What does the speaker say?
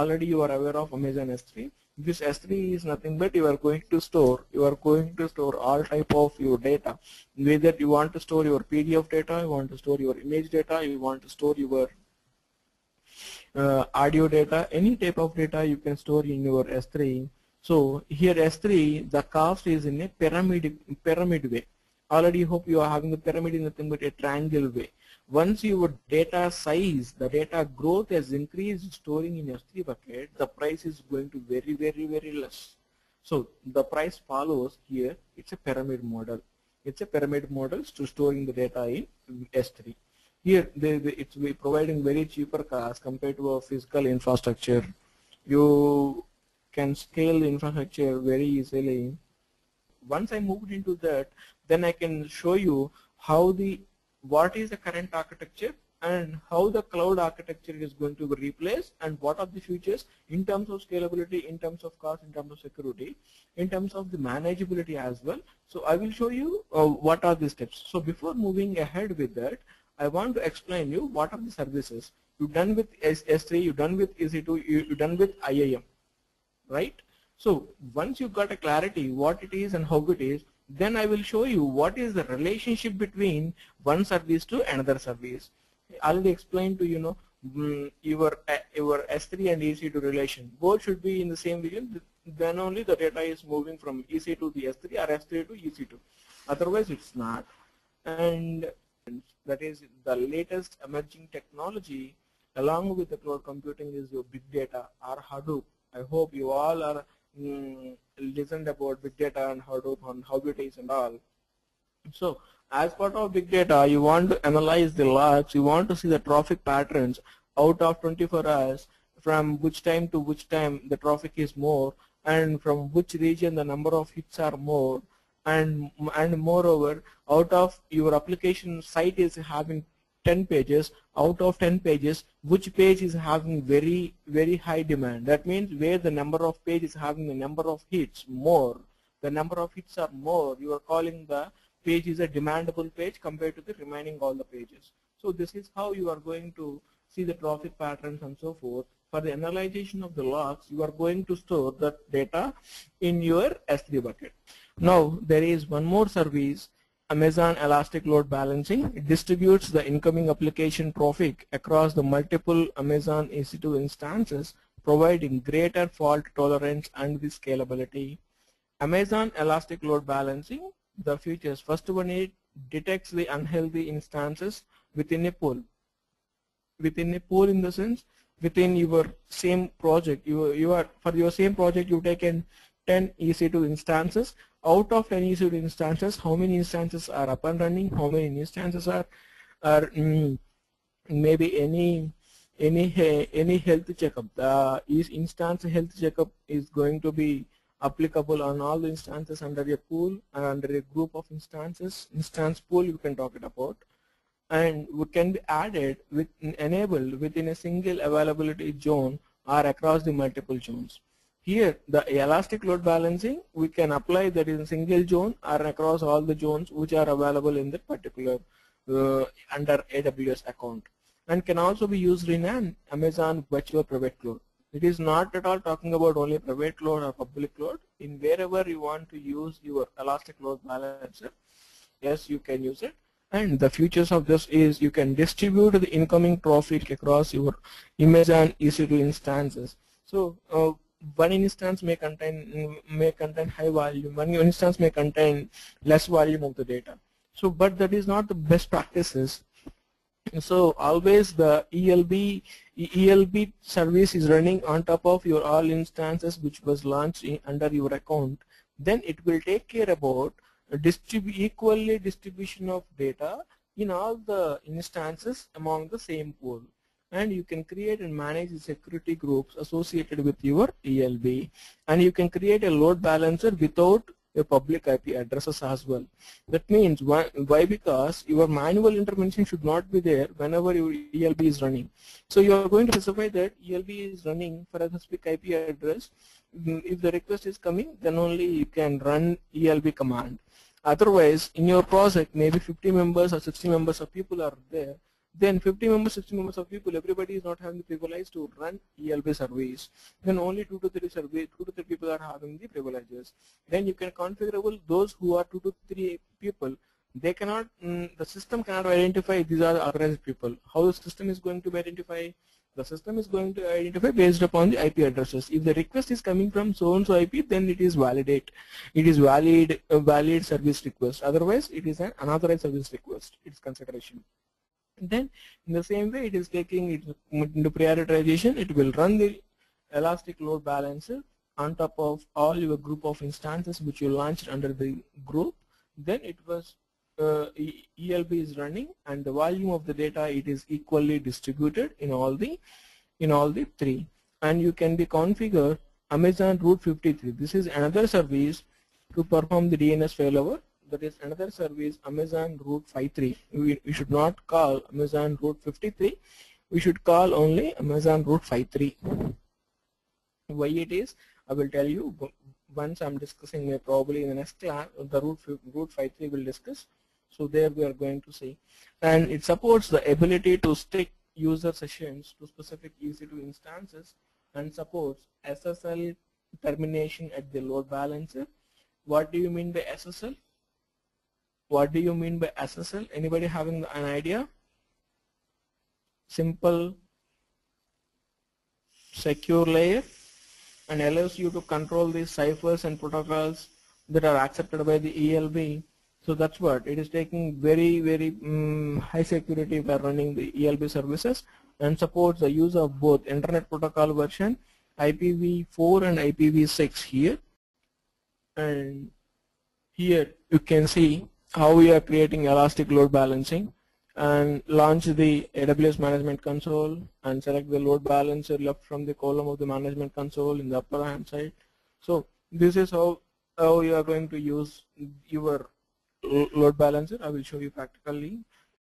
already you are aware of Amazon S3. This S3 is nothing but you are going to store all type of your data. Whether you want to store your PDF data, you want to store your image data, you want to store your audio data, any type of data you can store in your S3. So here S3, the cost is in a pyramid way. Already hope you are having the pyramid is nothing but a triangle way. Once your data size, the data growth has increased storing in S3 bucket, the price is going to very, very, very less. So the price follows here. It's a pyramid model. It's a pyramid model to storing the data in S3. Here it's providing very cheaper cost compared to a physical infrastructure. You can scale infrastructure very easily. Once I moved into that, then I can show you how what is the current architecture and how the cloud architecture is going to be replaced and what are the features in terms of scalability, in terms of cost, in terms of security, in terms of the manageability as well. So I will show you what are the steps. So before moving ahead with that, I want to explain you what are the services. You're done with S3, you're done with EC2, you're done with IAM, right? So once you got a clarity what it is and how it is, then I will show you what is the relationship between one service to another service. I will explain to you, your S3 and EC2 relation. Both should be in the same region. Then only the data is moving from EC2 to S3 or S3 to EC2. Otherwise, it's not. And that is the latest emerging technology along with the cloud computing is your big data or Hadoop. I hope you all are listened about big data and Hadoop and how it is and all. So as part of big data, you want to analyze the logs, you want to see the traffic patterns out of 24 hours, from which time to which time the traffic is more, and from which region the number of hits are more, and moreover, out of your application site is having 10 pages, out of 10 pages, which page is having very, very high demand. That means where the number of pages having the number of hits more, the number of hits are more, you are calling the page is a demandable page compared to the remaining all the pages. So this is how you are going to see the traffic patterns and so forth. For the analyzation of the logs, you are going to store that data in your S3 bucket. Now there is one more service, Amazon Elastic Load Balancing. It distributes the incoming application traffic across the multiple Amazon EC2 instances, providing greater fault tolerance and the scalability. Amazon Elastic Load Balancing, the features. First one, it detects the unhealthy instances within a pool. Within a pool in the sense, within your same project, you take an 10 EC2 instances. Out of 10 EC2 instances, how many instances are up and running? How many instances are maybe any health checkup? Each instance health checkup is going to be applicable on all the instances under a pool and under a group of instances. Instance pool you can talk it about, and it can be added with enabled within a single availability zone or across the multiple zones. Here, the elastic load balancing, we can apply that in single zone or across all the zones which are available in that particular under AWS account, and can also be used in an Amazon virtual private cloud. It is not at all talking about only private cloud or public cloud. In wherever you want to use your elastic load balancer, yes, you can use it. And the features of this is you can distribute the incoming traffic across your Amazon EC2 instances. So one instance may contain high volume, one instance may contain less volume of the data. So, but that is not the best practices. So always the ELB service is running on top of your all instances which was launched under your account. Then it will take care about equally distribution of data in all the instances among the same pool. And you can create and manage the security groups associated with your ELB, and you can create a load balancer without a public IP addresses as well. That means why? Because your manual intervention should not be there whenever your ELB is running. So you are going to specify that ELB is running for a specific IP address. If the request is coming, then only you can run ELB command. Otherwise, in your project, maybe 50 members or 60 members of people are there. then 50 members, 60 members of people, everybody is not having the privilege to run ELB surveys. Then only 2 to 3 people are having the privileges. Then you can configure those who are 2 to 3 people. They cannot, the system cannot identify these are the authorized people. How the system is going to identify? The system is going to identify based upon the IP addresses. If the request is coming from so and so IP, then it is validate. It is valid, a valid service request. Otherwise, it is an unauthorized service request. It's consideration. Then, in the same way, it is taking it into prioritization. It will run the elastic load balancer on top of all your group of instances which you launched under the group. Then it was ELB is running, and the volume of the data it is equally distributed in all the three. And you can be configured Amazon Route 53. This is another service to perform the DNS failover. That is another service, Amazon Route 53. We should not call Amazon Route 53. We should call only Amazon Route 53. Why it is? I will tell you once I'm discussing probably in the next class. The Route 53 will discuss. So there we are going to see. And it supports the ability to stick user sessions to specific EC2 instances and supports SSL termination at the load balancer. What do you mean by SSL? What do you mean by SSL? Anybody having an idea? Simple secure layer, and allows you to control these ciphers and protocols that are accepted by the ELB. So that's what it is taking, very, very high security by running the ELB services, and supports the use of both Internet Protocol version IPv4 and IPv6 here. And here you can see how we are creating elastic load balancing, and launch the AWS management console and select the load balancer left from the column of the management console in the upper hand side. So this is how you are going to use your load balancer. I will show you practically.